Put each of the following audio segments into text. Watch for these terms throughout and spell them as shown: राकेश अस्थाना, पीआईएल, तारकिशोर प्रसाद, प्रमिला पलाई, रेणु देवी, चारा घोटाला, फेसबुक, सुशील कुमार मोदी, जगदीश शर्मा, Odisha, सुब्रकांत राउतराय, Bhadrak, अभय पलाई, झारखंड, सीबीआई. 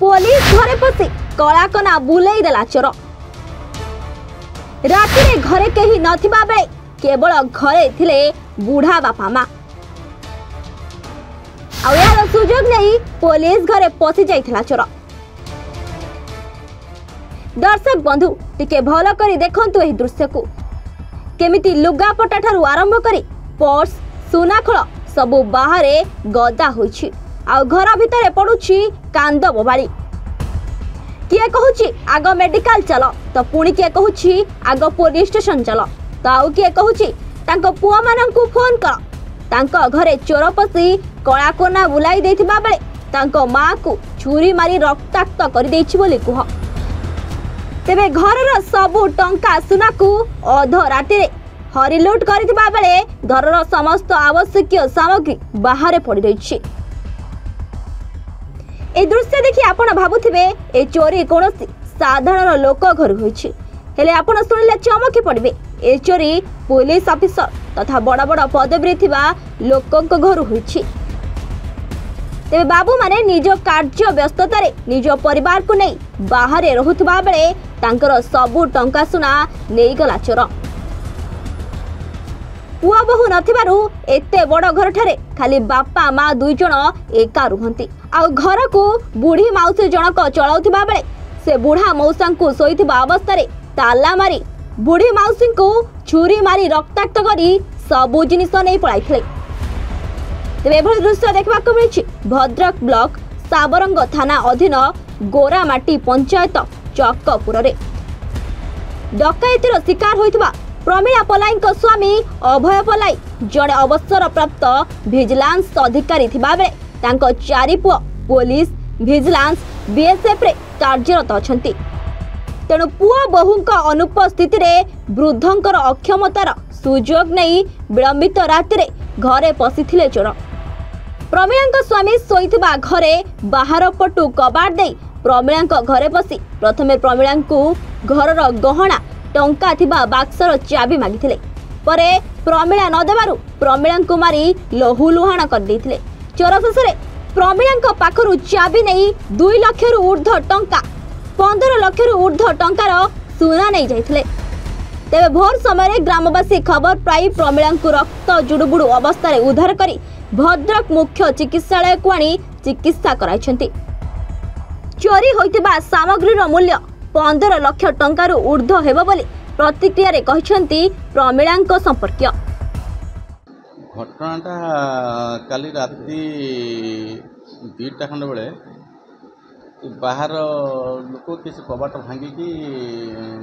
Police घरे पशि कलाकना बुलाई देला चोर। राति रे घरे केही नथिबा बेले केवल घरे थिले बुढ़ा बापा माँ। आ यार सुजोग नहीं पुलिस घरे पशि जाइथिला चोर। दर्शक बंधु टिके भल करी देखंतु एही दृश्य को। केमिति लुगापटा ठारू आरंभ करी पर्स सुनाखोल सबु बाहरे गदा होइछि। आ घर भितरे पडुछि कांद बोबाली। किए कहूछि आग मेडिकल चल तो पुणी किए कहूछि आग पुलिस स्टेशन चल तो आउ किए कहूछि तांको पुआ मानंकु फोन कर। तांको घरे चोर पशि कलाकोना बुलाई देथिबा बेले तांको मां को छुरी मारी रक्ताक्त करि देछि बोली कुह। तेबे घरर सबु टंका सुना को अध राति रे हरिलुट करिथिबा बेले घरर समस्त आवश्यकीय सामग्री बाहर पड़ी रहिछि। ए दृश्य देखि आपण भाबुथिबे ए चोरी कोनोसी साधारण लोक घर होइछि। हेले आपण सुनिले चमकी पड़बे ए चोरी पुलिस ऑफिसर तथा बड़ा बड़ा पदवी थिबा लोकक घर होइछि। तेबे बाबू माने निजो कार्य व्यस्तता रे निजो परिवार को नै बाहर रहुतबा बेले तांकर सबु टंका सुना नेइ गला चोर। पुआ बहु नथिबारु एते बड़ घर ठारे खाली बापा माँ दुई जण एका रुहंती। आ घर को बुढ़ी मौसी जनक चलाउथिबा बेले से बुढ़ा मौसा को सोईथिबा अवस्था रे ताला मारी बुढ़ी मौसी को छुरी मारी रक्ताक्त करी सबु जिनिस नै पळाइथिले। तेबे एभल दृश्य देखबाक मिलिछि भद्रक ब्लॉक साबरंग थाना अधीन गोरामाटी पंचायत चक्कपुर रे। डकैतीर शिकार होइथिबा प्रमिला पलाई स्वामी अभय पलाई जड़े अवसरप्राप्त भिजिलांस अधिकारी थिबा बेले तांको चारि पुओ पुलिस भिजिलांस बीएसएफ रे कार्यरत अछंती। तेणु पुओ बहुंका अनुपस्थित रे वृद्धंकर अक्षमतार सुजोग नहीं विलंबित राति रे घरे पसिथिले चोर। प्रमिलांका स्वामी सोईथिबा घरे बाहर पटु कबाड़ देई प्रमिलांका घरे पसि प्रथमे प्रमिलांकु घरर गहना टंका थिबा बाक्सर चाबी मागिथिले। परे प्रमिला न देबारु प्रमिलांकु मारी लहु लुहाण कर देथिले। चोर शेषे प्रमिलांक पाखरु चाबी नै 2 लाखरु ऊर्ध्व टंका 15 लाखरु ऊर्ध्व टंकार सुना नै जाइथिले। तेबे भोर समय ग्रामवासी खबर पाई प्रमिलांकु रक्त जुडुबुडु अवस्था रे उद्धार करी भद्रक मुख्य चिकित्सालय को आनी चिकित्सा कराइछंती। चोरी होइतिबा सामग्री रो मूल्य 15 लाख टंकार ऊर्ध्व हेबो बोली प्रतिक्रिया रे कहिसंती प्रमिलांक संपर्क। घटनाटा काली राति 2टा खंड बेले बाहर लोक किसी कबाट भांगी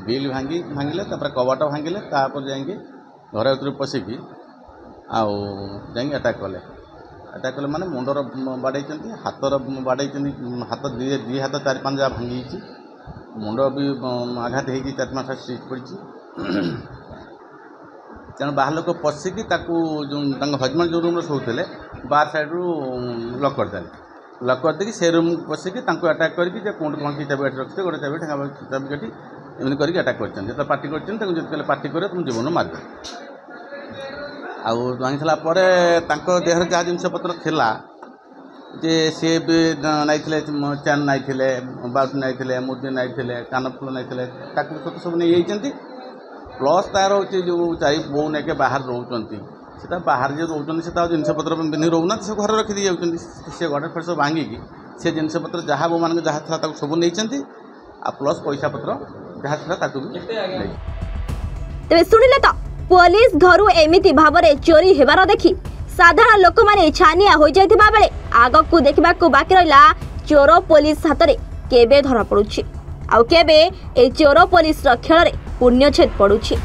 बिल भांगिले कबाट भांगिले तापर जाई घर भर पशिकी आउ जाई अटैक कले माने मुंडर बाड़ेचंती हातर बाड़ेचंती हाथ दी हाथ 4-5 जा भांगी मुंड भी आघात हो 4-5 स्टिच पड़ी तेना बाहर लोक पशिकी जो हजबैंड जो रूम्रे शोले बाहर सैड्रु लक करदे लक करदे से रूम पशिकी आटाक करके कौट कौन की चाबी रखते गोटे चाबी काटी एमती करके आटाक कर पार्टी कर पार्टी कर तुम जीवन मारद आउ भांगी सारापर देहर जहाँ जिनस पत्र था जे सी भी नाइले चैन नाइले बाल्ट नाइले मुदी नाइले कानफुल नाइले ताकत सब नहीं जाती प्लस तार हूँ जो चार बो नाइके बाहर रोचा बाहर जो रोचा जिनपतर पिंधि रोना से घर रखी से घर फिर सब भांगिकी से जिनपतर जहाँ बो मान जहाँ था सब नहीं प्लस पैसा पत्र जहाँ था तेज शुणिले तो पुलिस घर एमती भाव चोरी होबार देखी साधारण लोक माने छानिया हो जाइथिबा बेले आग को देखा बाकी रहा चोर पुलिस हाथ में केबे धरा पड़ुछि आउ केबे ए चोर पुलिस खेल रे पुण्यछेद पड़ुछि।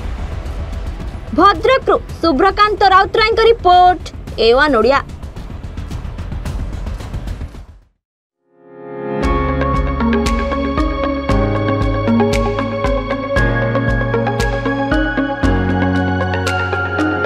भद्रक सुब्रकांत राउतराय रिपोर्ट ए1 ओडिया।